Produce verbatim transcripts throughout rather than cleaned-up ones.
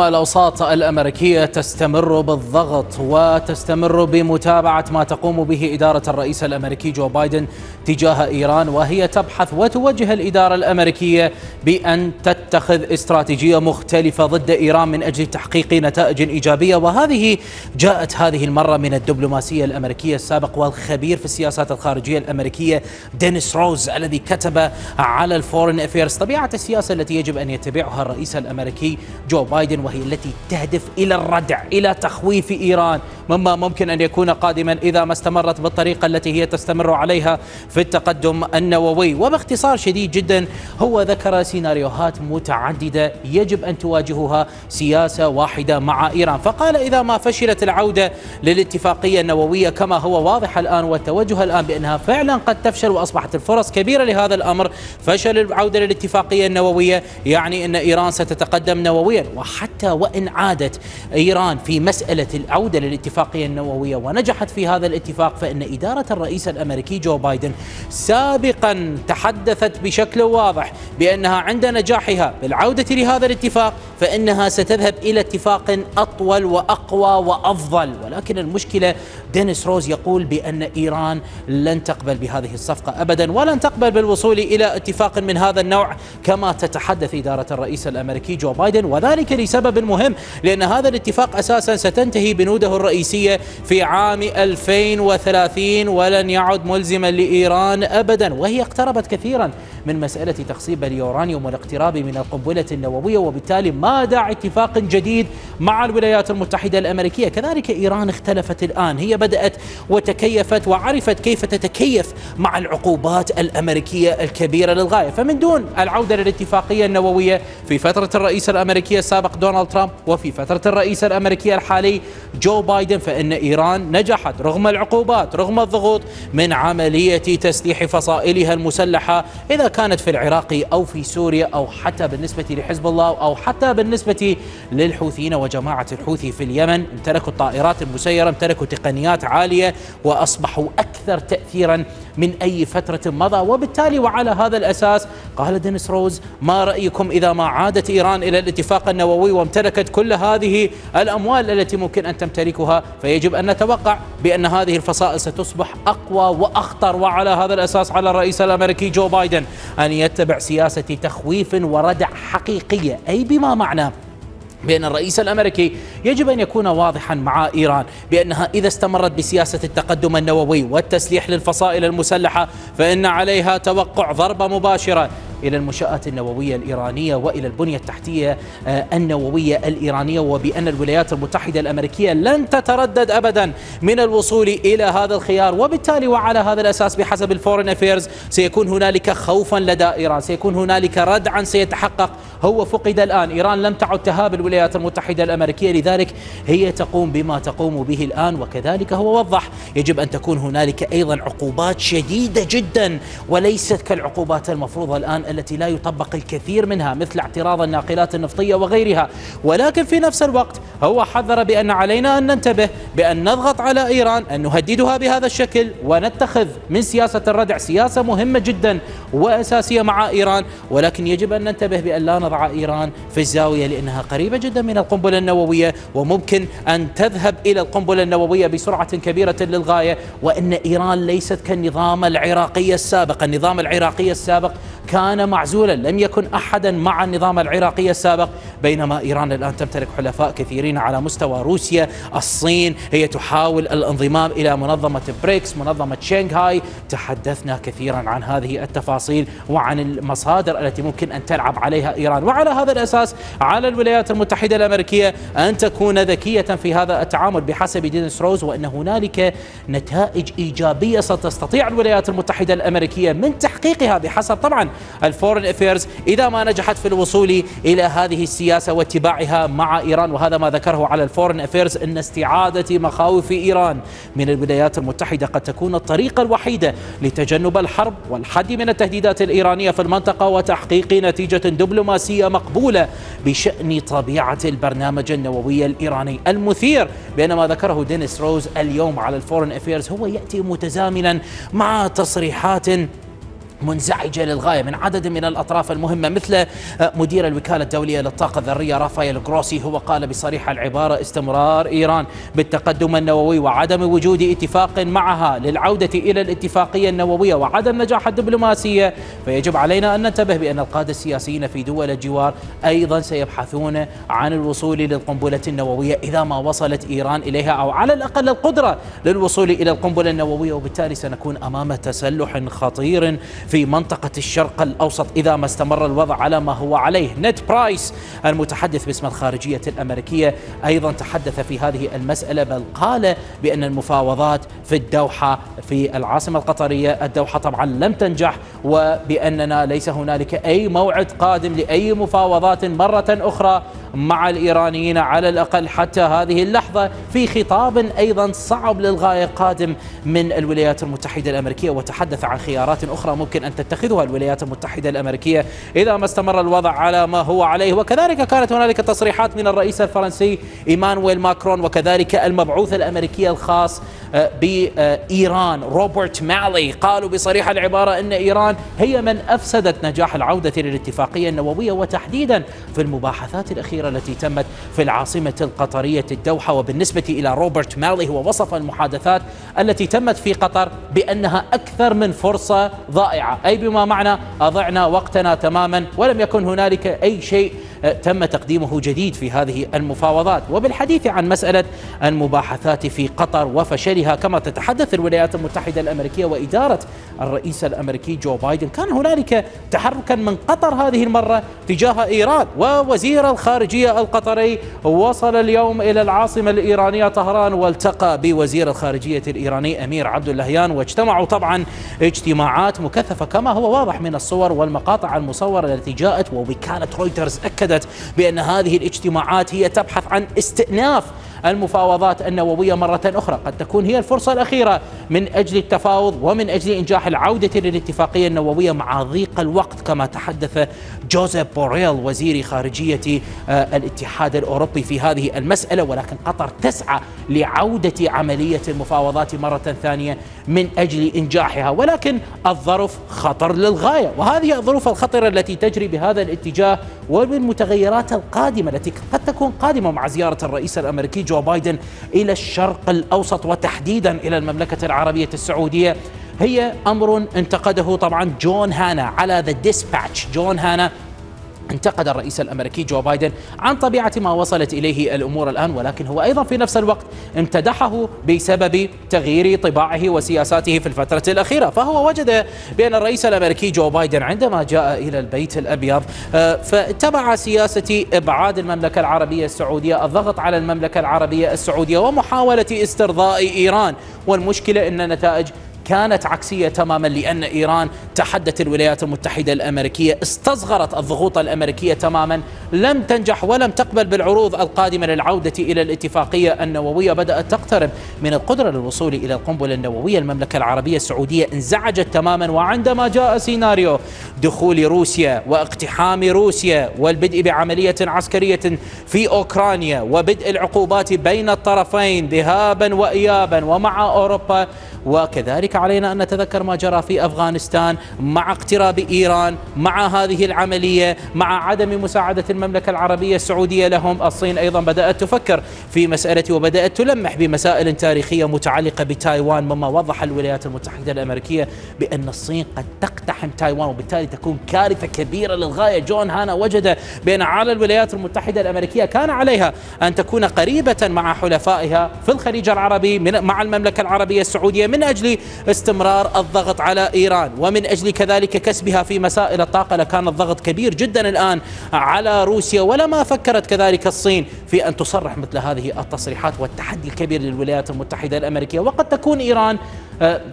الأوساط الأمريكية تستمر بالضغط وتستمر بمتابعة ما تقوم به إدارة الرئيس الأمريكي جو بايدن تجاه إيران، وهي تبحث وتوجه الإدارة الأمريكية بأن تتخذ استراتيجية مختلفة ضد إيران من أجل تحقيق نتائج إيجابية. وهذه جاءت هذه المرة من الدبلوماسية الأمريكية السابق والخبير في السياسات الخارجية الأمريكية دينيس روز، الذي كتب على الفورين أفيرس طبيعة السياسة التي يجب أن يتبعها الرئيس الأمريكي جو بايدن، وهي التي تهدف إلى الردع، إلى تخويف إيران مما ممكن أن يكون قادما إذا ما استمرت بالطريقة التي هي تستمر عليها في التقدم النووي. وباختصار شديد جدا هو ذكر سيناريوهات متعددة يجب أن تواجهها سياسة واحدة مع إيران، فقال إذا ما فشلت العودة للاتفاقية النووية كما هو واضح الآن والتوجه الآن بأنها فعلا قد تفشل وأصبحت الفرص كبيرة لهذا الأمر، فشل العودة للاتفاقية النووية يعني أن إيران ستتقدم نوويا. وحتى حتى وإن عادت إيران في مسألة العودة للاتفاقية النووية ونجحت في هذا الاتفاق، فإن إدارة الرئيس الأمريكي جو بايدن سابقا تحدثت بشكل واضح بأنها عند نجاحها بالعودة لهذا الاتفاق فإنها ستذهب إلى اتفاق أطول وأقوى وأفضل. ولكن المشكلة دينيس روز يقول بأن إيران لن تقبل بهذه الصفقة أبدا، ولن تقبل بالوصول إلى اتفاق من هذا النوع كما تتحدث إدارة الرئيس الأمريكي جو بايدن، وذلك لسبب مهم، لأن هذا الاتفاق أساسا ستنتهي بنوده الرئيسية في عام ألفين وثلاثين ولن يعد ملزما لإيران أبدا، وهي اقتربت كثيرا من مسألة تخصيب اليورانيوم والاقتراب من القنبلة النووية، وبالتالي ما داعي اتفاق جديد مع الولايات المتحدة الأمريكية. كذلك إيران اختلفت الآن، هي بدأت وتكيفت وعرفت كيف تتكيف مع العقوبات الأمريكية الكبيرة للغاية، فمن دون العودة للاتفاقية النووية في فترة الرئيس الأمريكي السابق دونالد ترامب وفي فترة الرئيس الأمريكي الحالي جو بايدن، فإن إيران نجحت رغم العقوبات رغم الضغوط من عملية تسليح فصائلها المسلحة إذا كانت في العراق أو في سوريا أو حتى بالنسبة لحزب الله أو حتى بالنسبة للحوثيين وجماعة الحوثي في اليمن. امتلكوا الطائرات المسيرة، امتلكوا تقنيات عالية وأصبحوا أكثر تأثيرا من أي فترة مضى. وبالتالي وعلى هذا الأساس قال دينيس روز ما رأيكم إذا ما عادت إيران إلى الاتفاق النووي وامتلكت كل هذه الأموال التي ممكن أن تمتلكها، فيجب أن نتوقع بأن هذه الفصائل ستصبح أقوى وأخطر. وعلى هذا الأساس على الرئيس الأمريكي جو بايدن أن يتبع سياسة تخويف وردع حقيقية، أي بما معنى بأن الرئيس الأمريكي يجب أن يكون واضحا مع إيران بأنها إذا استمرت بسياسة التقدم النووي والتسليح للفصائل المسلحة فإن عليها توقع ضربة مباشرة إلى المنشآت النووية الإيرانية وإلى البنية التحتية النووية الإيرانية، وبأن الولايات المتحدة الأمريكية لن تتردد أبدا من الوصول إلى هذا الخيار. وبالتالي وعلى هذا الأساس بحسب الفورين أفيرز سيكون هنالك خوفا لدى إيران، سيكون هنالك ردعا سيتحقق هو فقد الآن. إيران لم تعد تهاب الولايات المتحدة الأمريكية، لذلك هي تقوم بما تقوم به الآن. وكذلك هو وضح يجب أن تكون هنالك أيضا عقوبات شديدة جدا وليست كالعقوبات المفروضة الآن التي لا يطبق الكثير منها مثل اعتراض الناقلات النفطية وغيرها. ولكن في نفس الوقت هو حذر بأن علينا أن ننتبه بأن نضغط على إيران، أن نهددها بهذا الشكل ونتخذ من سياسة الردع سياسة مهمة جدا وأساسية مع إيران، ولكن يجب أن ننتبه بأن لا نضع إيران في الزاوية لأنها قريبة جدا من القنبلة النووية وممكن أن تذهب إلى القنبلة النووية بسرعة كبيرة للغاية. وأن إيران ليست كالنظام العراقي السابق، النظام العراقي السابق كان معزولا، لم يكن أحدا مع النظام العراقي السابق، بينما إيران الآن تمتلك حلفاء كثيرين على مستوى روسيا، الصين، هي تحاول الانضمام إلى منظمة بريكس، منظمة شنغهاي. تحدثنا كثيرا عن هذه التفاصيل وعن المصادر التي ممكن أن تلعب عليها إيران. وعلى هذا الأساس على الولايات المتحدة الأمريكية أن تكون ذكية في هذا التعامل بحسب دينيس روز، وأن هنالك نتائج إيجابية ستستطيع الولايات المتحدة الأمريكية من تحقيقها بحسب طبعا الفورين أفيرز إذا ما نجحت في الوصول إلى هذه السياسة واتباعها مع إيران. وهذا ما ذكره على الفورين أفيرز أن استعادة مخاوف إيران من الولايات المتحدة قد تكون الطريقة الوحيدة لتجنب الحرب والحد من التهديدات الإيرانية في المنطقة وتحقيق نتيجة دبلوماسية مقبولة بشأن طبيعة البرنامج النووي الإيراني. المثير بأن ما ذكره دينيس روز اليوم على الفورين أفيرز هو يأتي متزامنا مع تصريحات منزعجة للغاية من عدد من الأطراف المهمة، مثل مدير الوكالة الدولية للطاقة الذرية رافائيل غروسي. هو قال بصريح العبارة: استمرار إيران بالتقدم النووي وعدم وجود اتفاق معها للعودة إلى الاتفاقية النووية وعدم نجاح الدبلوماسية، فيجب علينا أن ننتبه بأن القادة السياسيين في دول الجوار أيضا سيبحثون عن الوصول للقنبلة النووية إذا ما وصلت إيران إليها، أو على الأقل القدرة للوصول إلى القنبلة النووية، وبالتالي سنكون أمام تسلح خطير في منطقة الشرق الأوسط إذا ما استمر الوضع على ما هو عليه. نيد برايس المتحدث باسم الخارجية الأمريكية أيضا تحدث في هذه المسألة، بل قال بأن المفاوضات في الدوحة في العاصمة القطرية الدوحة طبعا لم تنجح، وبأننا ليس هنالك أي موعد قادم لأي مفاوضات مرة أخرى مع الإيرانيين على الأقل حتى هذه اللحظة، في خطاب أيضا صعب للغاية قادم من الولايات المتحدة الأمريكية، وتحدث عن خيارات أخرى ممكن أن تتخذها الولايات المتحدة الأمريكية إذا ما استمر الوضع على ما هو عليه. وكذلك كانت هنالك تصريحات من الرئيس الفرنسي إيمانويل ماكرون، وكذلك المبعوث الأمريكي الخاص بإيران روبرت مالي، قالوا بصريح العبارة أن إيران هي من أفسدت نجاح العودة للاتفاقية النووية، وتحديدا في المباحثات الأخيرة التي تمت في العاصمة القطرية الدوحة. وبالنسبة إلى روبرت مالي، هو وصف المحادثات التي تمت في قطر بأنها أكثر من فرصة ضائعة، أي بما معنى أضعنا وقتنا تماما ولم يكن هنالك أي شيء تم تقديمه جديد في هذه المفاوضات. وبالحديث عن مسألة المباحثات في قطر وفشلها كما تتحدث الولايات المتحدة الأمريكية وإدارة الرئيس الأمريكي جو بايدن، كان هنالك تحركا من قطر هذه المرة تجاه إيران، ووزير الخارجية القطري وصل اليوم إلى العاصمة الإيرانية طهران والتقى بوزير الخارجية الإيراني امير عبد اللهيان، واجتمعوا طبعا اجتماعات مكثفة كما هو واضح من الصور والمقاطع المصورة التي جاءت. ووكالة رويترز أكدت بأن هذه الاجتماعات هي تبحث عن استئناف المفاوضات النووية مرة أخرى، قد تكون هي الفرصة الأخيرة من أجل التفاوض ومن أجل إنجاح العودة للاتفاقية النووية مع ضيق الوقت، كما تحدث جوزيف بوريل وزير خارجية الاتحاد الأوروبي في هذه المسألة. ولكن قطر تسعى لعودة عملية المفاوضات مرة ثانية من أجل إنجاحها، ولكن الظرف خطر للغاية، وهذه الظروف الخطرة التي تجري بهذا الاتجاه والمتغيرات القادمة التي قد تكون قادمة مع زيارة الرئيس الأمريكي جو بايدن إلى الشرق الأوسط وتحديدا إلى المملكة العربية السعودية، هي أمر انتقده طبعا جون هانا على The Dispatch. جون هانا انتقد الرئيس الأمريكي جو بايدن عن طبيعة ما وصلت إليه الأمور الآن، ولكن هو أيضا في نفس الوقت امتدحه بسبب تغيير طباعه وسياساته في الفترة الأخيرة. فهو وجد بأن الرئيس الأمريكي جو بايدن عندما جاء إلى البيت الأبيض فاتبع سياسة إبعاد المملكة العربية السعودية، الضغط على المملكة العربية السعودية ومحاولة استرضاء إيران. والمشكلة أن النتائج كانت عكسية تماما، لأن إيران تحدت الولايات المتحدة الأمريكية، استصغرت الضغوط الأمريكية تماما، لم تنجح ولم تقبل بالعروض القادمة للعودة إلى الاتفاقية النووية، بدأت تقترب من القدرة للوصول إلى القنبلة النووية. المملكة العربية السعودية انزعجت تماما، وعندما جاء سيناريو دخول روسيا واقتحام روسيا والبدء بعملية عسكرية في أوكرانيا وبدء العقوبات بين الطرفين ذهابا وإيابا ومع أوروبا، وكذلك علينا أن نتذكر ما جرى في أفغانستان مع اقتراب إيران، مع هذه العملية، مع عدم مساعدة المملكة العربية السعودية لهم. الصين أيضا بدأت تفكر في مسألة وبدأت تلمح بمسائل تاريخية متعلقة بتايوان، مما وضح الولايات المتحدة الأمريكية بأن الصين قد تقتحم تايوان، وبالتالي تكون كارثة كبيرة للغاية. جون هانا وجد بأن على الولايات المتحدة الأمريكية كان عليها أن تكون قريبة مع حلفائها في الخليج العربي مع المملكة العربية السعودية من أجل استمرار الضغط على إيران، ومن أجل كذلك كسبها في مسائل الطاقة. لكان الضغط كبير جدا الآن على روسيا، ولما فكرت كذلك الصين في أن تصرح مثل هذه التصريحات، والتحدي الكبير للولايات المتحدة الأمريكية. وقد تكون إيران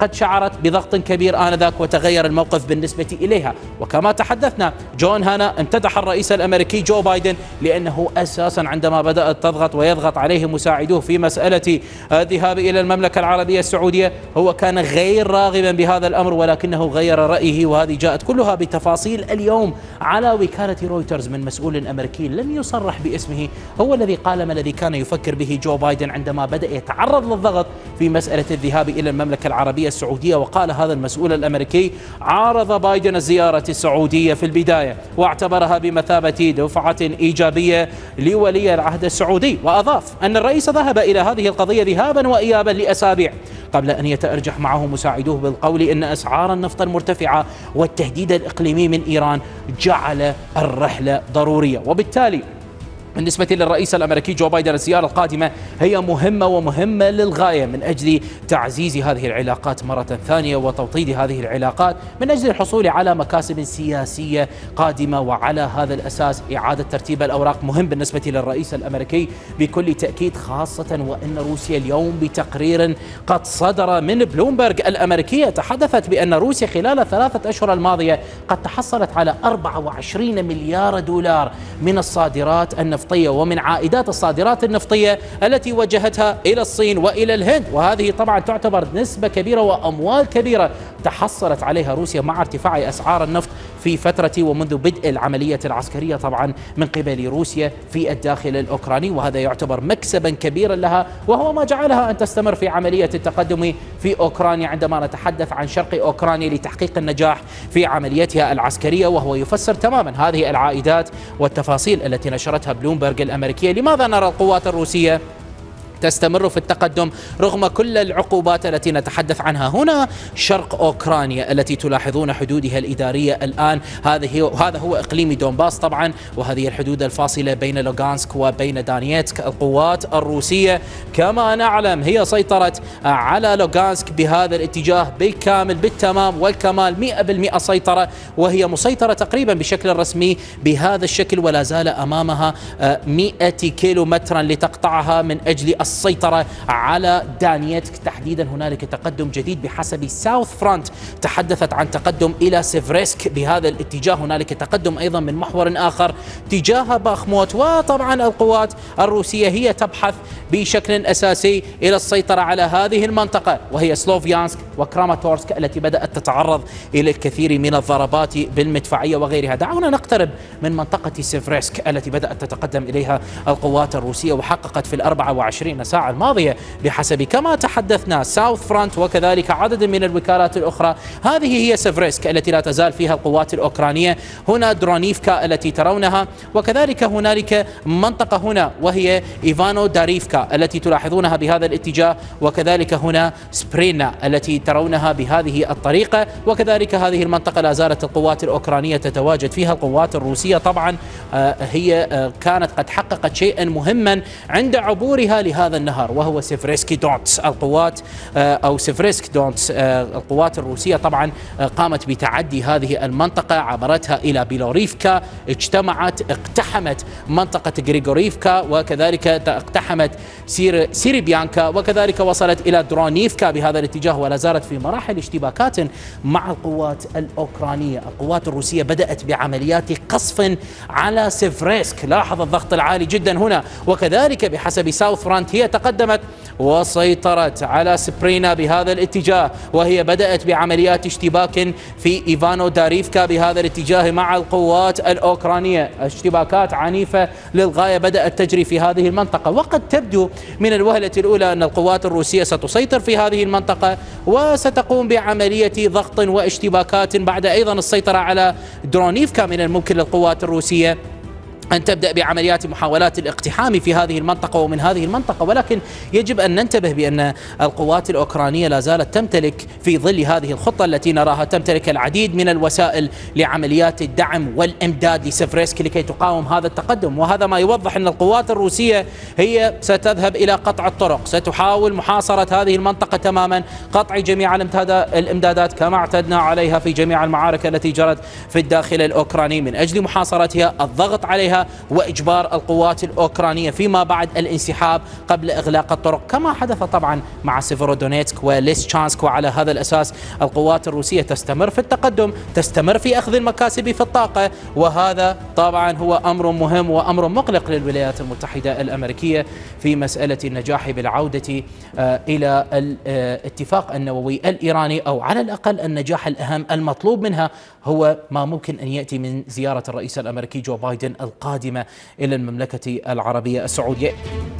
قد شعرت بضغط كبير آنذاك وتغير الموقف بالنسبة إليها. وكما تحدثنا، جون هانا امتدح الرئيس الأمريكي جو بايدن لأنه أساسا عندما بدأت تضغط ويضغط عليه مساعدوه في مسألة الذهاب إلى المملكة العربية السعودية، هو كان غير راغبا بهذا الأمر ولكنه غير رأيه، وهذه جاءت كلها بتفاصيل اليوم على وكالة رويترز من مسؤول أمريكي لم يصرح باسمه، هو الذي قال ما الذي كان يفكر به جو بايدن عندما بدأ يتعرض للضغط في مسألة الذهاب إلى المملكة العربية السعودية. وقال هذا المسؤول الأمريكي: عارض بايدن الزيارة السعودية في البداية واعتبرها بمثابة دفعة إيجابية لولي العهد السعودي، وأضاف أن الرئيس ذهب إلى هذه القضية ذهابا وإيابا لأسابيع قبل أن يتأرجح معه مساعدوه بالقول إن أسعار النفط المرتفعة والتهديد الإقليمي من إيران جعل الرحلة ضرورية. وبالتالي بالنسبة للرئيس الأمريكي جو بايدن الزيارة القادمة هي مهمة ومهمة للغاية من أجل تعزيز هذه العلاقات مرة ثانية وتوطيد هذه العلاقات من أجل الحصول على مكاسب سياسية قادمة، وعلى هذا الأساس إعادة ترتيب الأوراق مهم بالنسبة للرئيس الأمريكي بكل تأكيد، خاصة وأن روسيا اليوم بتقرير قد صدر من بلومبرغ الأمريكية تحدثت بأن روسيا خلال الثلاثة أشهر الماضية قد تحصلت على أربعة وعشرين مليار دولار من الصادرات النفطية ومن عائدات الصادرات النفطية التي وجهتها إلى الصين وإلى الهند، وهذه طبعا تعتبر نسبة كبيرة وأموال كبيرة تحصلت عليها روسيا مع ارتفاع أسعار النفط في فترة ومنذ بدء العملية العسكرية طبعا من قبل روسيا في الداخل الأوكراني، وهذا يعتبر مكسبا كبيرا لها، وهو ما جعلها أن تستمر في عملية التقدم في أوكرانيا عندما نتحدث عن شرق أوكرانيا لتحقيق النجاح في عمليتها العسكرية، وهو يفسر تماما هذه العائدات والتفاصيل التي نشرتها بلومبرغ الأمريكية. لماذا نرى القوات الروسية تستمر في التقدم رغم كل العقوبات التي نتحدث عنها؟ هنا شرق أوكرانيا التي تلاحظون حدودها الإدارية الآن، هذه هذا هو إقليم دونباس طبعا، وهذه الحدود الفاصلة بين لوغانسك وبين دانيتسك. القوات الروسية كما نعلم هي سيطرت على لوغانسك بهذا الاتجاه بالكامل بالتمام والكمال مئة بالمئة سيطرة، وهي مسيطرة تقريبا بشكل رسمي بهذا الشكل، ولا زال أمامها مئة كيلومترا لتقطعها من أجل السيطرة على دانيتسك تحديدا. هنالك تقدم جديد بحسب ساوث فرونت تحدثت عن تقدم إلى سيفرسك بهذا الاتجاه، هنالك تقدم أيضا من محور آخر تجاه باخموت، وطبعا القوات الروسية هي تبحث بشكل أساسي إلى السيطرة على هذه المنطقة، وهي سلوفيانسك وكراماتورسك التي بدأت تتعرض إلى الكثير من الضربات بالمدفعية وغيرها. دعونا نقترب من منطقة سيفرسك التي بدأت تتقدم إليها القوات الروسية، وحققت في الأربعة وعشرين ساعة الماضية بحسب كما تحدثنا ساوث فرونت وكذلك عدد من الوكالات الأخرى. هذه هي سيفرسك التي لا تزال فيها القوات الأوكرانية، هنا درونيفكا التي ترونها، وكذلك هنالك منطقة هنا وهي إيفانو داريفكا التي تلاحظونها بهذا الاتجاه، وكذلك هنا سبرينا التي ترونها بهذه الطريقة، وكذلك هذه المنطقة لا زالت القوات الأوكرانية تتواجد فيها. القوات الروسية طبعا هي كانت قد حققت شيئا مهما عند عبورها لهذا هذا النهار، وهو سيفرسكي دونتس. القوات أو سيفرسك دونتس القوات الروسية طبعا قامت بتعدي هذه المنطقة، عبرتها إلى بيلوريفكا، اجتمعت اقتحمت منطقة غريغوريفكا، وكذلك اقتحمت سير سيريبيانكا، وكذلك وصلت إلى درونيفكا بهذا الاتجاه، ولا زالت في مراحل اشتباكات مع القوات الأوكرانية. القوات الروسية بدأت بعمليات قصف على سيفرسك، لاحظ الضغط العالي جدا هنا، وكذلك بحسب ساوث فرونت هي تقدمت وسيطرت على سبرينا بهذا الاتجاه، وهي بدأت بعمليات اشتباك في إيفانو داريفكا بهذا الاتجاه مع القوات الأوكرانية، اشتباكات عنيفة للغاية بدأت تجري في هذه المنطقة. وقد تبدو من الوهلة الأولى أن القوات الروسية ستسيطر في هذه المنطقة وستقوم بعملية ضغط واشتباكات، بعد أيضا السيطرة على درونيفكا من الممكن للقوات الروسية أن تبدأ بعمليات محاولات الاقتحام في هذه المنطقة ومن هذه المنطقة. ولكن يجب أن ننتبه بأن القوات الأوكرانية لا زالت تمتلك في ظل هذه الخطة التي نراها تمتلك العديد من الوسائل لعمليات الدعم والإمداد لسيفرسك لكي تقاوم هذا التقدم، وهذا ما يوضح أن القوات الروسية هي ستذهب إلى قطع الطرق، ستحاول محاصرة هذه المنطقة تماما، قطع جميع الإمدادات كما اعتدنا عليها في جميع المعارك التي جرت في الداخل الأوكراني من أجل محاصرتها، الضغط عليها عليها وإجبار القوات الأوكرانية فيما بعد الانسحاب قبل إغلاق الطرق، كما حدث طبعا مع سيفرودونيتسك وليشانسك. وعلى هذا الأساس القوات الروسية تستمر في التقدم، تستمر في أخذ المكاسب في الطاقة، وهذا طبعا هو أمر مهم وأمر مقلق للولايات المتحدة الأمريكية في مسألة النجاح بالعودة إلى الاتفاق النووي الإيراني، أو على الأقل النجاح الأهم المطلوب منها هو ما ممكن أن يأتي من زيارة الرئيس الأمريكي جو بايدن القادمة إلى المملكة العربية السعودية.